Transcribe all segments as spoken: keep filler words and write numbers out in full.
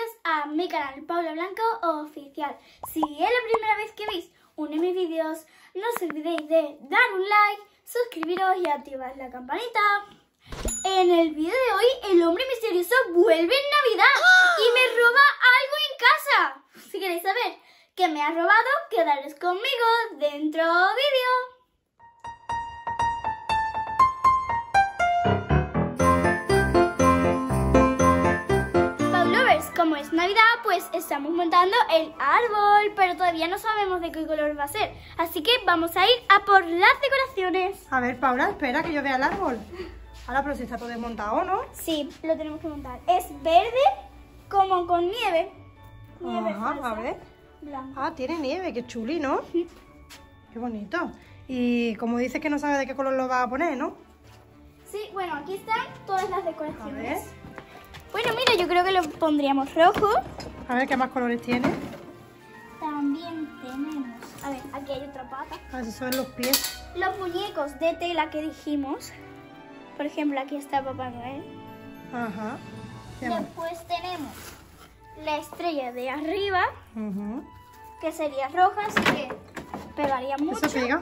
bienvenidos a mi canal Paula Blanco Oficial. Si es la primera vez que veis uno de mis vídeos, no os olvidéis de dar un like, suscribiros y activar la campanita. En el vídeo de hoy, el hombre misterioso vuelve en Navidad y me roba algo en casa. Si queréis saber qué me ha robado, quedaros conmigo dentro vídeo. Como es Navidad, pues estamos montando el árbol, pero todavía no sabemos de qué color va a ser. Así que vamos a ir a por las decoraciones. A ver, Paula, espera que yo vea el árbol. Ahora, pero si está todo desmontado, ¿no? Sí, lo tenemos que montar. Es verde como con nieve. nieve Ajá, falsa, a ver. Blanco. Ah, tiene nieve, qué chuli, ¿no? Sí. Qué bonito. Y como dices que no sabes de qué color lo vas a poner, ¿no? Sí, bueno, aquí están todas las decoraciones. A ver. Bueno, mira, yo creo que lo pondríamos rojo. A ver, ¿qué más colores tiene? También tenemos... A ver, aquí hay otra pata. A ver si son los pies. Los muñecos de tela que dijimos. Por ejemplo, aquí está Papá Noel. Ajá. Después más? tenemos la estrella de arriba, uh-huh. que sería roja, así que pegaría mucho. ¿Eso pega?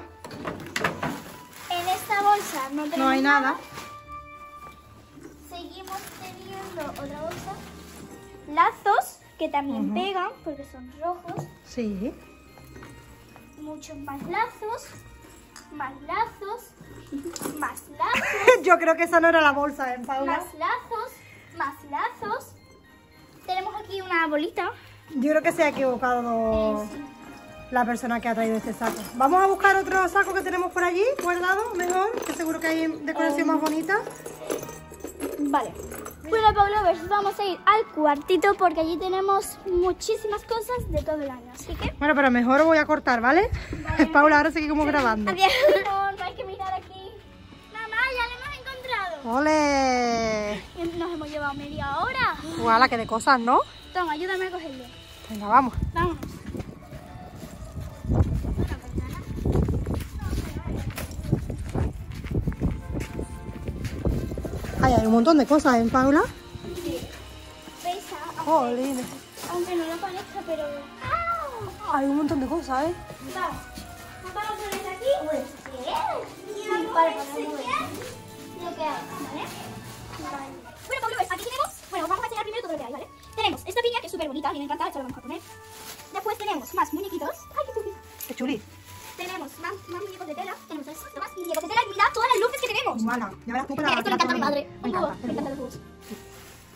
En esta bolsa no tenemos No hay nada. nada. Seguimos teniendo otra bolsa, lazos que también uh-huh. pegan porque son rojos. Sí. Muchos más lazos, más lazos, más lazos. Yo creo que esa no era la bolsa, ¿eh, Paula? Más lazos, más lazos. Tenemos aquí una bolita. Yo creo que se ha equivocado eh, sí. la persona que ha traído este saco. Vamos a buscar otro saco que tenemos por allí, guardado, mejor, que seguro que hay decoración eh. más bonita. Vale, bueno, Pavlovers, vamos a ir al cuartito porque allí tenemos muchísimas cosas de todo el año, así que... Bueno, pero mejor voy a cortar, ¿vale? vale. Paula, ahora seguimos sí. grabando. Adiós. No, no hay que mirar aquí. Mamá, ya lo hemos encontrado. ¡Ole! Nos hemos llevado media hora. Ojalá, que de cosas, ¿no? Toma, ayúdame a cogerlo. Venga, vamos. Vámonos. Ay, hay un montón de cosas, ¿eh, Paula? Sí. Pesa. Aunque, aunque no lo parezca, pero... ¡Ah! Hay un montón de cosas, ¿eh? Vale. ¿Vamos a poner aquí? Pues, ¿qué? Y vamos a enseñar lo que hago, ¿vale? Vale. Bueno, Paula, aquí tenemos... Bueno, os vamos a enseñar primero todo lo que hay, ¿vale? Tenemos esta piña, que es súper bonita, a mí me encanta, esta la vamos a poner. Después tenemos más muñequitos. ¡Ay, qué chuli! ¡Qué chuli! Tenemos más, más muñecos de tela, tenemos esto, más muñecos de tela y mirad todas las luces que tenemos. Guala, ya verás tú para la... Esto le encanta a mi madre, me encantan los juegos.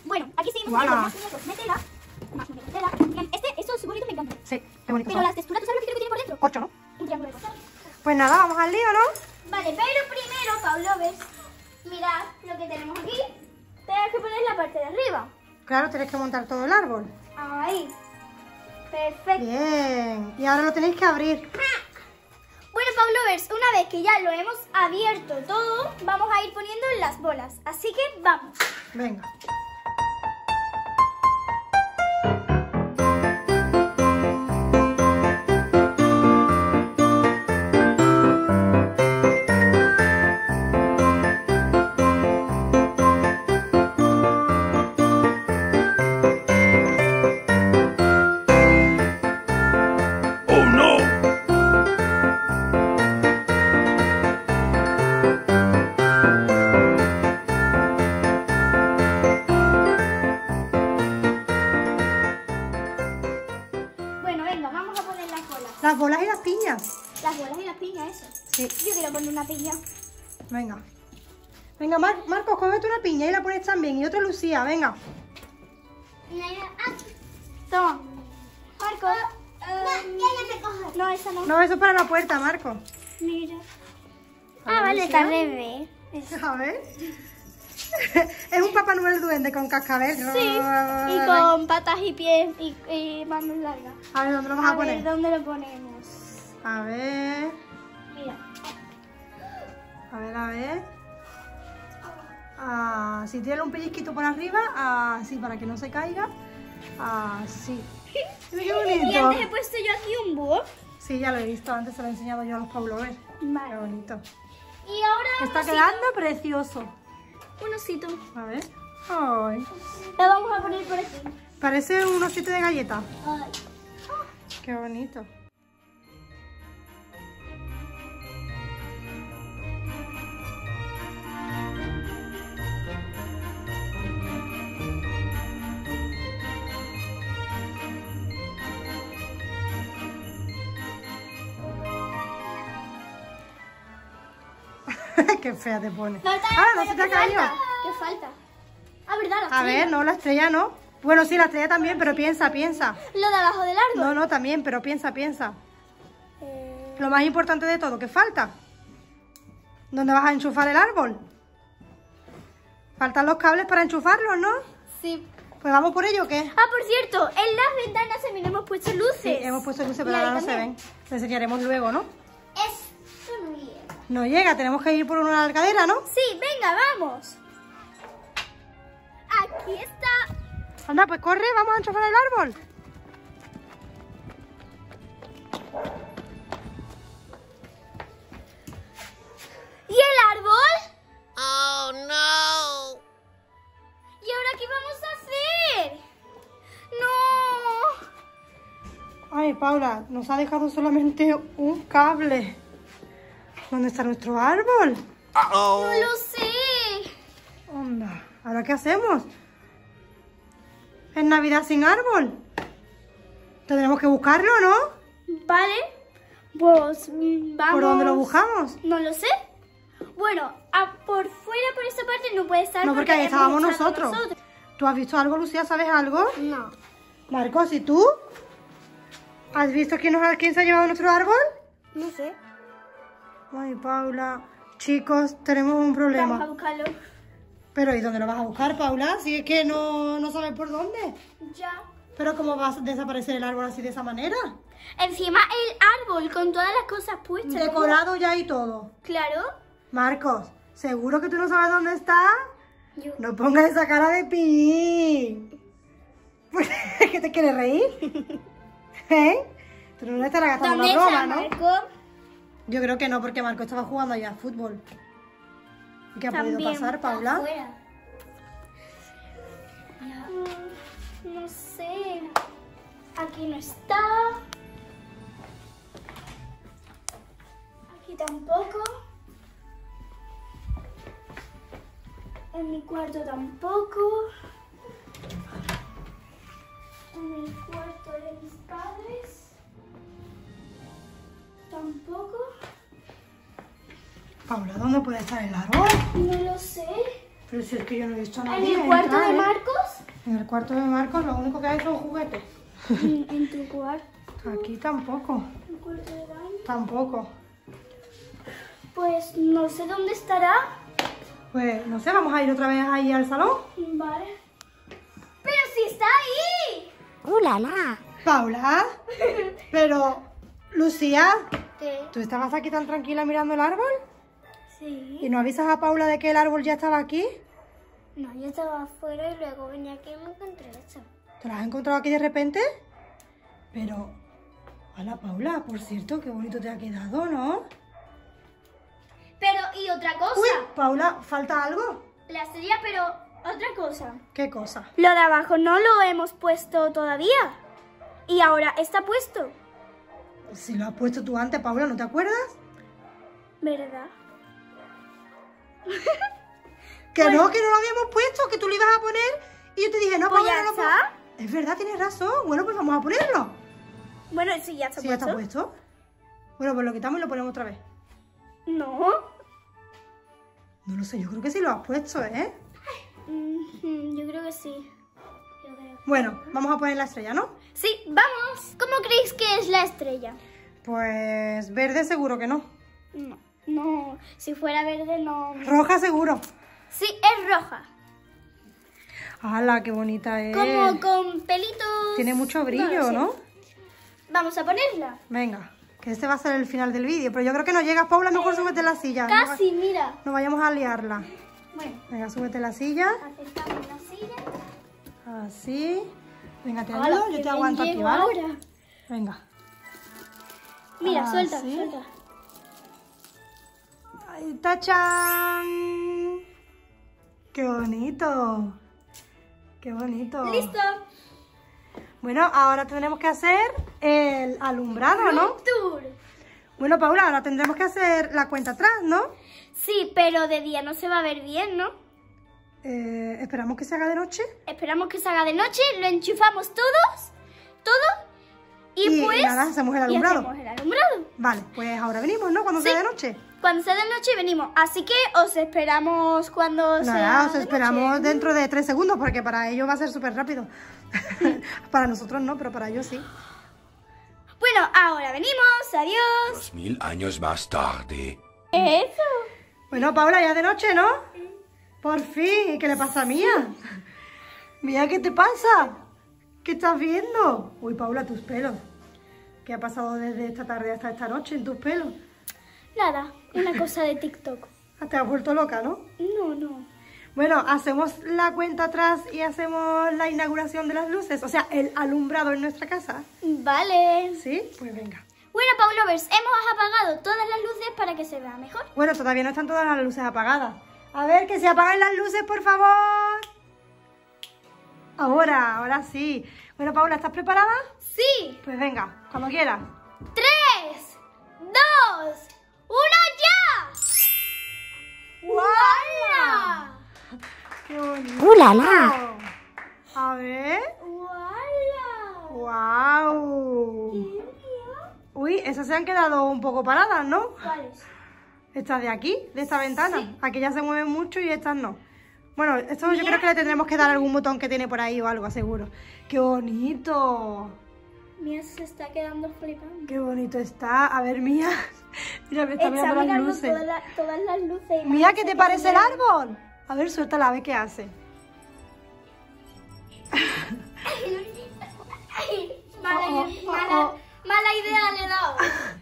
Bueno, aquí seguimos teniendo más muñecos de tela, más muñecos de tela. Este, estos son bonitos, me encantan. Sí, qué bonito. Pero las texturas, ¿tú sabes lo que creo que tiene por dentro? Corcho, ¿no? Un triángulo de corcho. Pues nada, vamos al lío, ¿no? Vale, pero primero, Pavlovers, mirad lo que tenemos aquí. Tenemos que poner la parte de arriba. Claro, tenés que montar todo el árbol. Ahí. Perfecto. Bien, y ahora lo tenéis que abrir. ¡Ah! Bueno, Pavlovers, una vez que ya lo hemos abierto todo, vamos a ir poniendo las bolas. Así que vamos. Venga. Las bolas y las piñas. Las bolas y las piñas, eso. Sí. Yo quiero poner una piña. Venga. Venga, Mar Marcos, cógete una piña y la pones también. Y otra Lucía, venga. Toma. Marcos. Um... No, no, esa no. No, eso es para la puerta, Marcos. Mira. Ah, vale, está bebé. A ver. Es un Papá Noel duende con cascabel. Sí, y con patas y pies y, y manos largas. A ver, ¿dónde lo vamos a, a poner? A ver, ¿dónde lo ponemos? A ver... Mira. A ver, a ver... Ah, si tiene un pellizquito por arriba, así, ah, para que no se caiga. Así. Ah, ¡qué bonito! Y antes he puesto yo aquí un búho. Sí, ya lo he visto, antes se lo he enseñado yo a los Pavlovers. Vale. Qué bonito. Y ahora... Está vamos quedando a... precioso. Un osito. A ver. Ay. La vamos a poner por aquí. Parece un osito de galleta. Ay. Qué bonito. Qué fea te pone. Falta, ahora no se te cayó. ¿Qué falta? Ah, verdad, la estrella. A ver, no, la estrella no. Bueno, sí, la estrella también, pero piensa, piensa. ¿Lo de abajo del árbol? No, no, también, pero piensa, piensa. Eh... Lo más importante de todo, ¿qué falta? ¿Dónde vas a enchufar el árbol? ¿Faltan los cables para enchufarlos, no? Sí. Pues vamos por ello, ¿o qué? Ah, por cierto, en las ventanas también hemos puesto luces. Sí, hemos puesto luces, pero ahora no se ven. Les enseñaremos luego, ¿no? Es... No llega, tenemos que ir por una alcadera, ¿no? Sí, venga, vamos. Aquí está. Anda, pues corre, vamos a enchufar el árbol. ¿Y el árbol? Oh, no. ¿Y ahora qué vamos a hacer? No. Ay, Paula, nos ha dejado solamente un cable. ¿Dónde está nuestro árbol? Uh-oh. No lo sé. Onda, ¿ahora qué hacemos? ¿Es Navidad sin árbol? Tendremos que buscarlo, ¿no? Vale, pues vamos. ¿Por dónde lo buscamos? No lo sé. Bueno, a por fuera, por esta parte no puede estar. No, porque, porque ahí estábamos nosotros. nosotros. ¿Tú has visto algo, Lucía? ¿Sabes algo? No. Marcos, ¿y tú? ¿Has visto quién, nos, quién se ha llevado nuestro árbol? No sé. Ay, Paula, chicos, tenemos un problema. Vamos a buscarlo. Pero ¿y dónde lo vas a buscar, Paula? Si es que no, no sabes por dónde. Ya. Pero ¿cómo va a desaparecer el árbol así de esa manera? Encima el árbol con todas las cosas puestas. Decorado ya y todo. Claro. Marcos, ¿seguro que tú no sabes dónde está? Yo. No pongas esa cara de pillín. ¿Qué te quieres reír? ¿Eh? Tú no le estás gastando una broma, ¿no? Marco. Yo creo que no, porque Marco estaba jugando allá a fútbol. ¿Qué ha También podido pasar, Paula? No, no sé. Aquí no está. Aquí tampoco. En mi cuarto tampoco. En mi cuarto de mis padres. Tampoco. Paula, ¿dónde puede estar el árbol? No lo sé. Pero si es que yo no he visto nada. ¿En el cuarto de Marcos? En el cuarto de Marcos lo único que hay son juguetes. ¿En, en tu cuarto? Aquí tampoco. ¿En el cuarto de baño? Tampoco. Pues no sé dónde estará. Pues no sé, vamos a ir otra vez ahí al salón. Vale. ¡Pero si está ahí! ¡Uh, la, la! Paula, pero... Lucía, ¿qué? ¿Tú estabas aquí tan tranquila mirando el árbol? Sí. ¿Y no avisas a Paula de que el árbol ya estaba aquí? No, yo estaba afuera y luego venía aquí y me encontré eso. ¿Te lo has encontrado aquí de repente? Pero, hola Paula, por cierto, qué bonito te ha quedado, ¿no? Pero, ¿y otra cosa? Uy, Paula, ¿falta algo? La estrella, pero otra cosa. ¿Qué cosa? Lo de abajo no lo hemos puesto todavía. Y ahora está puesto. Si lo has puesto tú antes, Paula, ¿no te acuerdas? ¿Verdad? Que bueno. No, que no lo habíamos puesto, que tú lo ibas a poner y yo te dije, no, Paula, pues no lo pongas. Es verdad, tienes razón. Bueno, pues vamos a ponerlo. Bueno, sí, ya está sí, puesto. Ya está puesto. Bueno, pues lo quitamos y lo ponemos otra vez. No. No lo sé, yo creo que sí lo has puesto, ¿eh? Mm, yo creo que sí. Bueno, vamos a poner la estrella, ¿no? Sí, vamos. ¿Cómo creéis que es la estrella? Pues verde seguro que no. No, no. Si fuera verde no... Roja seguro. Sí, es roja. ¡Hala, qué bonita es! Como con pelitos... Tiene mucho brillo, ¿no? ¿no? Vamos a ponerla. Venga, que este va a ser el final del vídeo. Pero yo creo que no llegas, Paula, mejor eh, súbete a la silla. Casi, no va... mira. No vayamos a liarla. Bueno. Venga, súbete a la silla. Acercamos la silla. Así. Venga, te ayudo, yo te aguanto aquí, ¿vale? Ahora. Venga. Mira, así. Suelta, suelta. Ahí, ¡tachán! ¡Qué bonito! ¡Qué bonito! ¡Listo! Bueno, ahora tendremos que hacer el alumbrado, ¿no? Tour. Bueno, Paula, ahora tendremos que hacer la cuenta atrás, ¿no? Sí, pero de día no se va a ver bien, ¿no? Eh, ¿Esperamos que se haga de noche? Esperamos que se haga de noche, lo enchufamos todos, todo, y, y pues... Y ahora hacemos el alumbrado. hacemos el alumbrado. Vale, pues ahora venimos, ¿no? Cuando sí. sea de noche. Cuando sea de noche venimos, así que os esperamos cuando no, sea os de esperamos noche. Dentro de tres segundos, porque para ellos va a ser súper rápido. Para nosotros no, pero para ellos sí. Bueno, ahora venimos, adiós. Dos mil años más tarde. Eso. Bueno, Paula, ya de noche, ¿no? Por fin, ¿qué le pasa a Mía? Mía, ¿qué te pasa? ¿Qué estás viendo? Uy, Paula, tus pelos. ¿Qué ha pasado desde esta tarde hasta esta noche en tus pelos? Nada, una cosa de TikTok. Te has vuelto loca, ¿no? No, no. Bueno, hacemos la cuenta atrás y hacemos la inauguración de las luces, o sea, el alumbrado en nuestra casa. Vale. ¿Sí? Pues venga. Bueno, Paulovers, hemos apagado todas las luces para que se vea mejor. Bueno, todavía no están todas las luces apagadas. A ver, que se apaguen las luces, por favor. Ahora, ahora sí. Bueno, Paula, ¿estás preparada? Sí. Pues venga, cuando quieras. ¡Tres, dos, uno, ya! ¡Guala! ¡Qué bonito! ¡Ulala! A ver... ¡Guala! ¡Guau! ¡Qué mía! Uy, esas se han quedado un poco paradas, ¿no? ¿Cuáles? Estas de aquí, de esta ventana. Sí. Aquellas se mueven mucho y estas no. Bueno, esto mía. Yo creo que le tendremos que dar algún botón que tiene por ahí o algo, seguro. ¡Qué bonito! Mía se está quedando flipando. Qué bonito está. A ver, Mía. Mira, me está mirando las luces. Toda la, todas las luces. Mía, ¿qué te parece el árbol? A ver, suéltala, a ver qué hace. mala, oh, oh, mala, oh. mala idea le he dado.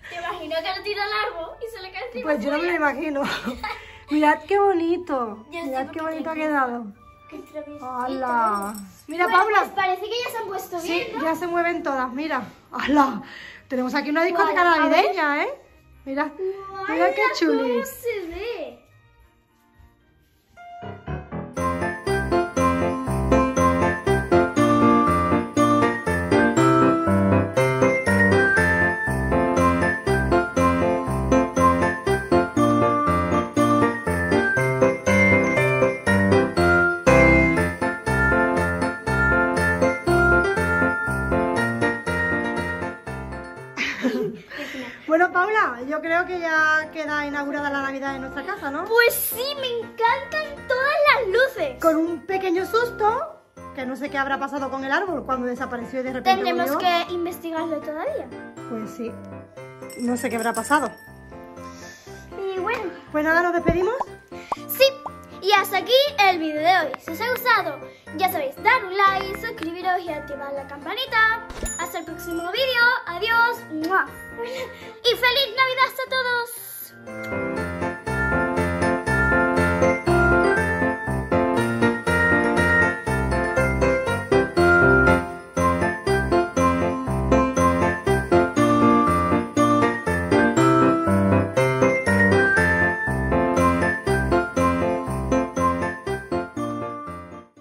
Te imagino que le tira el árbol y se le cae encima. Pues yo no me lo imagino. Mirad qué bonito. Yo Mirad qué bonito ha quedado. ¡Hala! Mira, bueno, Paula. Pues parece que ya se han puesto sí, bien, ¿no? Ya se mueven todas, mira. ¡Hala! Tenemos aquí una discoteca wow, navideña, ¿eh? Mira, wow, mira qué chuli. ¿Cómo se ve? Bueno, Paula, yo creo que ya queda inaugurada la Navidad en nuestra casa, ¿no? Pues sí, me encantan todas las luces. Con un pequeño susto, que no sé qué habrá pasado con el árbol cuando desapareció y de repente Tendremos volvió. que investigarlo todavía. Pues sí, no sé qué habrá pasado. Y bueno. Pues nada, ¿nos despedimos? Sí, y hasta aquí el vídeo de hoy. Si os ha gustado, ya sabéis, dar un like, suscribiros y activar la campanita. Hasta el próximo vídeo. Adiós. ¡Mua! Y feliz